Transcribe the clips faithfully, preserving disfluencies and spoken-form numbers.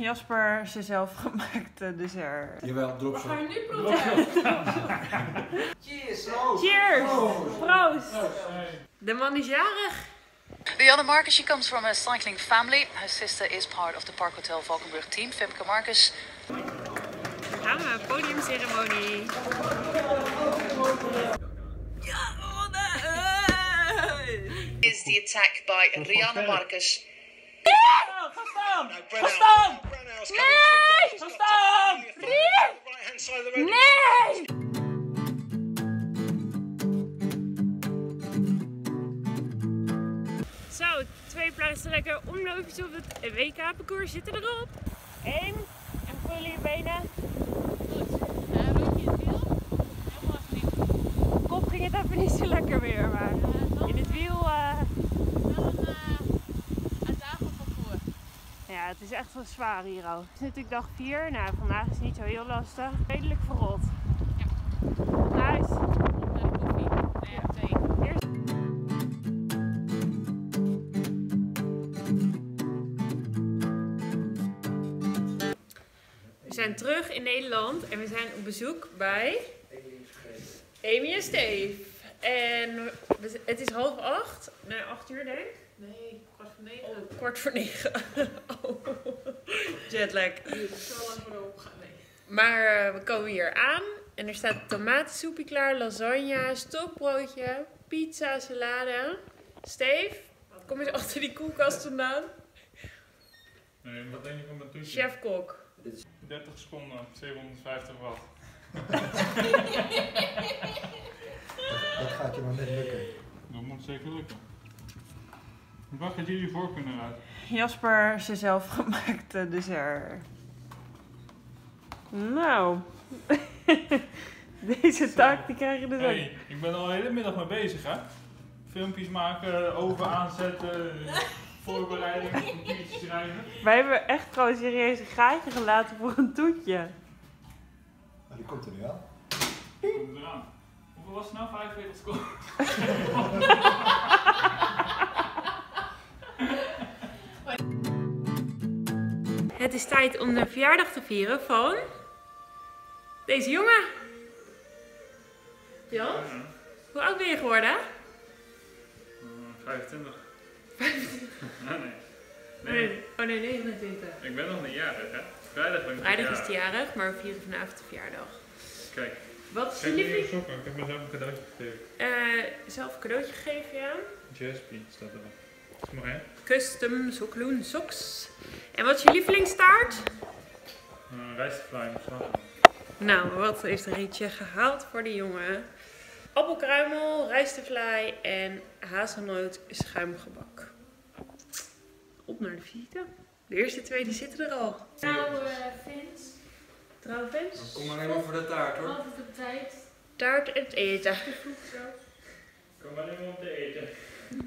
Jasper ze zelf gemaakte dessert. Jawel, drop ze. We gaan nu proeven. Cheers! Proost. Cheers! Proost. Proost! De man is jarig. Riejanne Markus, she comes from a cycling family. Her sister is part of the Parkhotel Valkenburg team, Femke Markus. Gaan we, podiumceremonie. Ja, wat een... Is the attack by Riejanne Markus. Ja! Ga staan! Ga staan! Nee! Ga staan! Nee! Zo, twee plaatselijke omloopjes op het W K-parcours zitten erop. Eén. En voel je benen. Goed. Uh, rood je het wiel? Helemaal niet. Kop ging het even niet zo lekker weer, maar uh, in het wiel... Uh... Ja, het is echt wel zwaar hier al. Het is natuurlijk dag vier. Nou, vandaag is het niet zo heel lastig. Redelijk verrot. Ja. Nice. Naar de koffie. Nou ja, twee. Eerst. We zijn terug in Nederland en we zijn op bezoek bij Amy en Steve. En het is half acht. Nee, acht uur denk ik. Nee, kwart voor negen. Oh, kwart voor negen. Oh. Jetlag. Ik zal lang voor de opgaan. Nee. Maar uh, we komen hier aan en er staat tomatensoepje klaar, lasagne, stokbroodje, pizza, salade. Steve, kom eens achter die koelkast vandaan. Nee, wat denk je van mijn toetje? Chefkok. dertig seconden, zevenhonderdvijftig watt. Dat gaat je maar net lukken. Dat moet zeker lukken. Wat gaat jullie voor kunnen uit? Jasper ze zelf gemaakte dessert. Nou, deze taak die krijg je dus ook. Hey, ik ben al de hele middag mee bezig, hè? Filmpjes maken, oven aanzetten, voorbereidingen, papiertjes schrijven. Wij hebben echt gewoon serieus een gaatje gelaten voor een toetje. Nou, die komt er nu aan. Die komt er aan. Hoeveel was het nou? vijfenveertig seconden. Het is tijd om de verjaardag te vieren van deze jongen. Jan, hoe oud ben je geworden? vijfentwintig. vijfentwintig? Nee, nee. nee. Oh nee, negenentwintig. Ik ben nog niet jarig, hè? Vrijdag ben ik Vrijdag is het jarig, maar we vieren vanavond de verjaardag. Kijk. Wat is je liefde? Ik heb mezelf een cadeautje gegeven. Uh, zelf een cadeautje gegeven, ja. Jasper staat erop. Mooi, Custom Hockeloon socks. En wat is je lievelingstaart? Uh, Rijstvlaai. Nou, wat heeft Rietje gehaald voor de jongen? Appelkruimel, rijstvlaai en hazelnoot schuimgebak. Op naar de visite. De eerste twee die zitten er al. Trouwe Vins. Trouwe Vins. Kom maar even voor de taart hoor. Over de tijd. Taart en het eten. Kom maar even om te eten.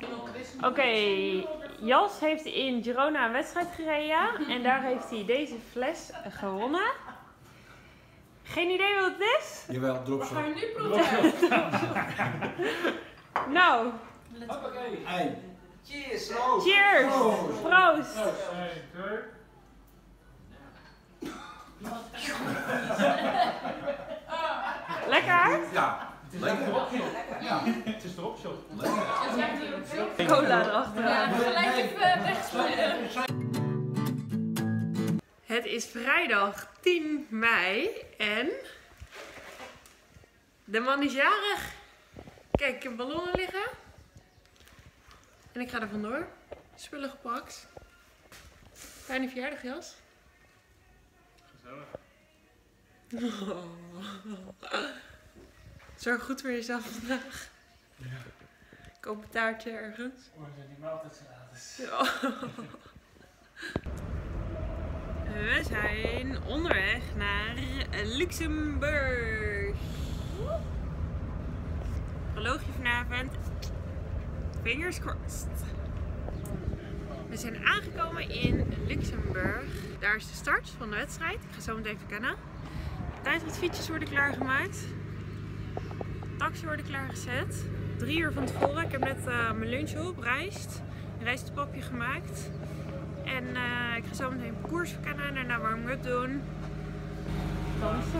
Oké, okay, Jas heeft in Girona een wedstrijd gereden en daar heeft hij deze fles gewonnen. Geen idee wat het is? Jawel, drop ze. We gaan nu proberen. Nou. Hoppakee. Cheers. Cheers. Cheers. Proost. Proost. Lekker? Ja. Het is lekker. Ja, het is erop shot. Lekker. Ja. Cola erachteraan. Ja, gelijk even wegspelen. Het is vrijdag tien mei en de man is jarig. Kijk, ik heb ballonnen liggen. En ik ga er vandoor. Spullen gepakt. Fijne verjaardag, Jas. Gezellig. Oh. Zorg goed voor jezelf vandaag. Ja. Koop een taartje ergens. Oh, zijn die maaltijdsalades. Ja. We zijn onderweg naar Luxemburg. Proloogje vanavond. Fingers crossed. We zijn aangekomen in Luxemburg. Daar is de start van de wedstrijd. Ik ga zo meteen even kennen. Tijdritfietsjes worden klaargemaakt. Taxi worden klaargezet. Drie uur van tevoren. Ik heb net uh, mijn lunch op, rijst, rijstpapje gemaakt. En uh, ik ga zo meteen een parcourskanaan en een warm-up doen. Dansiger.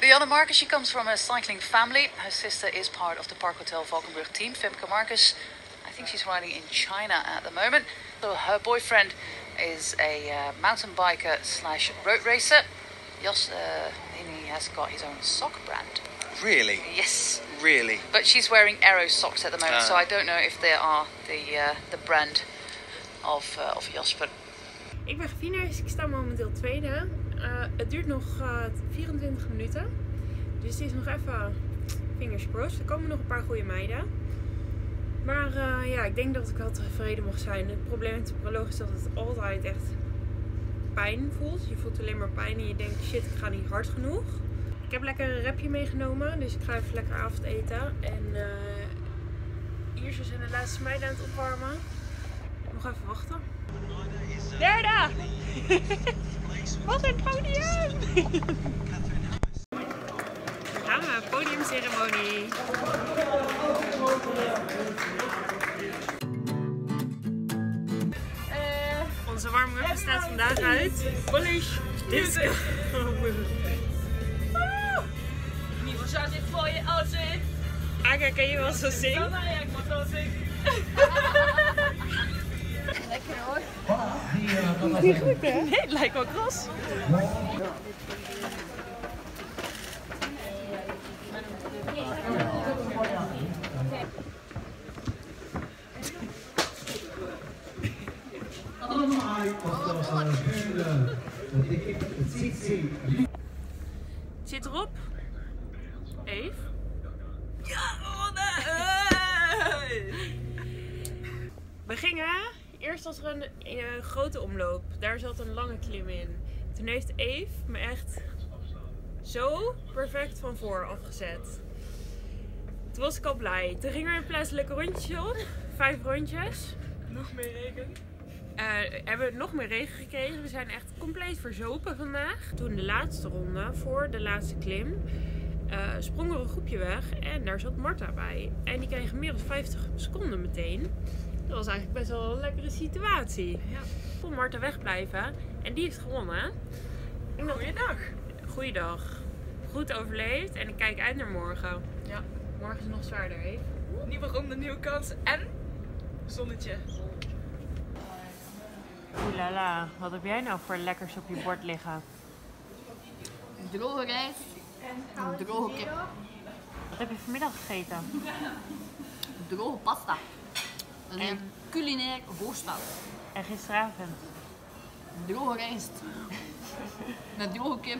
Riejanne Markus, she comes from a cycling family. Her sister is part of the Parkhotel Valkenburg team, Femke Markus. I think she's riding in China at the moment. So her boyfriend is a uh, mountain biker slash road racer. Jos, uh, he has got his own sock brand. Really? Yes. Really? But she's wearing Aero socks at the moment, uh. so I don't know if they are the uh, the brand of uh, of Jasper. Ik ben gefinished, ik sta momenteel tweede. Uh, het duurt nog uh, vierentwintig minuten, dus het is nog even fingers crossed. Er komen nog een paar goede meiden. Maar uh, ja, ik denk dat ik wel tevreden mag zijn. Het probleem met de proloog is dat het altijd echt pijn voelt. Je voelt alleen maar pijn en je denkt shit, ik ga niet hard genoeg. Ik heb lekker een repje meegenomen, dus ik ga even lekker avondeten. En uh, hier zijn de laatste meiden aan het opwarmen. Nog even wachten. Derde! Wat een podium! Dan gaan we, podiumceremonie! Uh, Onze warm-up bestaat vandaag uit Polish Disco! Nieuwe zat in voor je outfit! Aga, kan je wel zo zingen? Ja, ik mag wel zingen! Lekker hoor. Komt niet goed hè? Nee, het lijkt wel gras. Het zit erop. Eve. Ja, oh nee! We gingen. Eerst was er een uh, grote omloop, daar zat een lange klim in. Toen heeft Eve me echt zo perfect van voor afgezet. Toen was ik al blij. Toen gingen we een plaatselijk rondje op, vijf rondjes. Nog meer regen. Uh, hebben we nog meer regen gekregen, we zijn echt compleet verzopen vandaag. Toen de laatste ronde, voor de laatste klim, uh, sprong er een groepje weg en daar zat Marta bij. En die kreeg meer dan vijftig seconden meteen. Dat was eigenlijk best wel een lekkere situatie. Ja. Ik kon Marta wegblijven en die heeft gewonnen. Goeiedag. Goeiedag. Goed overleefd en ik kijk uit naar morgen. Ja, morgen is het nog zwaarder, hè? Nieuwe ronde, nieuwe kans en zonnetje. Oelala, wat heb jij nou voor lekkers op je bord liggen? Een droge rijst en een droge kip. Wat heb je vanmiddag gegeten? Droge pasta. En een culinair voorstel. En gisteravond? Droge rijst. Met droge kip.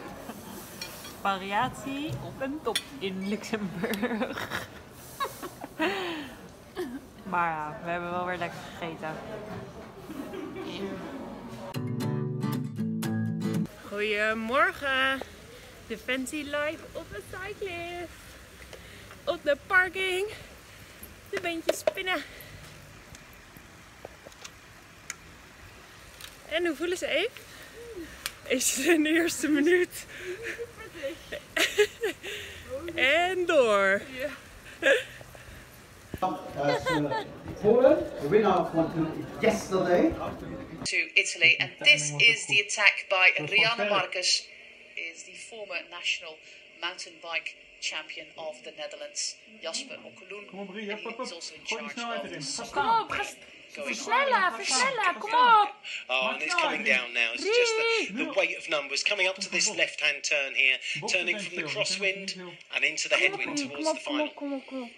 Variatie op en top in Luxemburg. Maar ja, we hebben wel weer lekker gegeten. Goedemorgen. De fancy life op het cyclist. Op de parking. De beentjes spinnen. En hoe voelen ze Eve? Is het in de eerste minuut? En door. To Italy, and this is the attack by Riejanne Markus, is the former national mountain bike champion of the Netherlands. Jasper Hockeloon is also in charge of this. Versnellen, versnellen, kom op! Oh, and it's coming down now. It's just the, the weight of numbers coming up to this left-hand turn here, turning from the crosswind and into the headwind towards the final.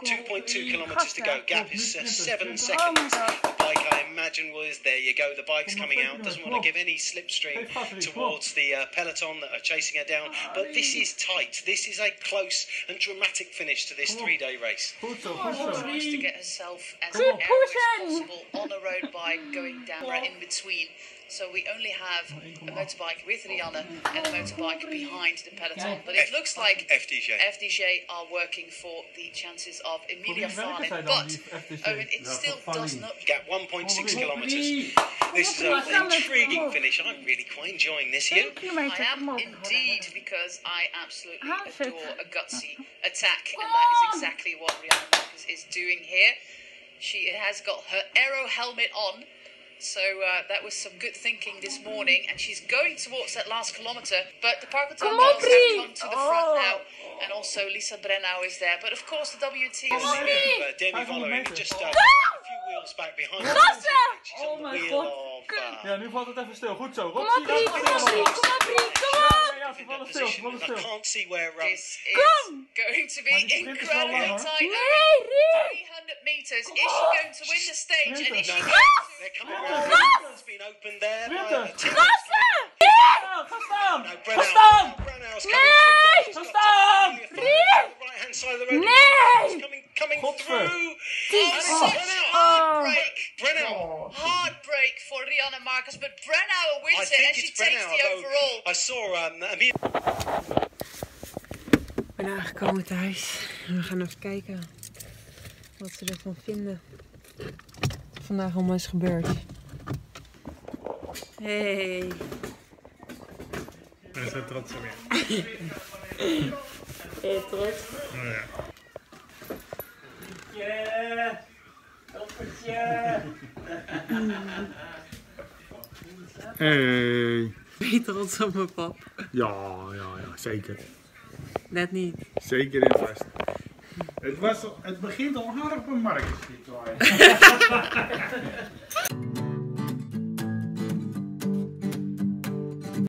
two point two kilometers to go. Gap is uh, seven seconds. The bike, I imagine, was there. You go. The bike's coming out. Doesn't want to give any slipstream towards the uh, peloton that are chasing her down. But this is tight. This is a close and dramatic finish to this three-day race. She tries to get herself as narrow as possible on a road bike, going down right in between So we only have a motorbike with Riejanne and a motorbike behind the peloton. But it looks like F D J are working for the chances of Emilia Farlin. But Owen, it still does not get one point six kilometres. This is an intriguing finish. I'm really quite enjoying this here. I am indeed, because I absolutely adore a gutsy attack. And that is exactly what Riejanne Markus is doing here. She has got her aero helmet on. So uh, that was some good thinking this morning, and she's going towards that last kilometre. But the Parkhotel girls have come to the front oh. now, and also Lisa Brennau is there. But of course, the W T is there. Demi following, just uh, a few wheels back behind her. She's on the wheel of. Uh, ja, nu valt het even stil. Goed zo. Kom op, Rie, kom op, Rie, kom op, Rie, kom op! I can't see where um, this is come. going to be incredibly tight. three hundred metres. Is she going to win the stage? And is she going to... They're coming around. It's been opened there. By the team. No, Brennau. Brennau's coming through. She's got to the right-hand side of the road. She's coming, coming through. Heartbreak. Brennau. Heartbreak for Riejanne Markus, but Brennau wins it and she takes the overall. I saw um, Ik ben aangekomen thuis en we gaan even kijken wat ze ervan vinden. Vandaag allemaal is gebeurd. Hey! We zijn trots op je. Ben je trots? Oh, ja. Yeah! Toppertje! Hey! Ben je trots op mijn pap? Ja, ja, ja, zeker. Net niet. Zeker en vast. Het, was, het begint al hard op een markt.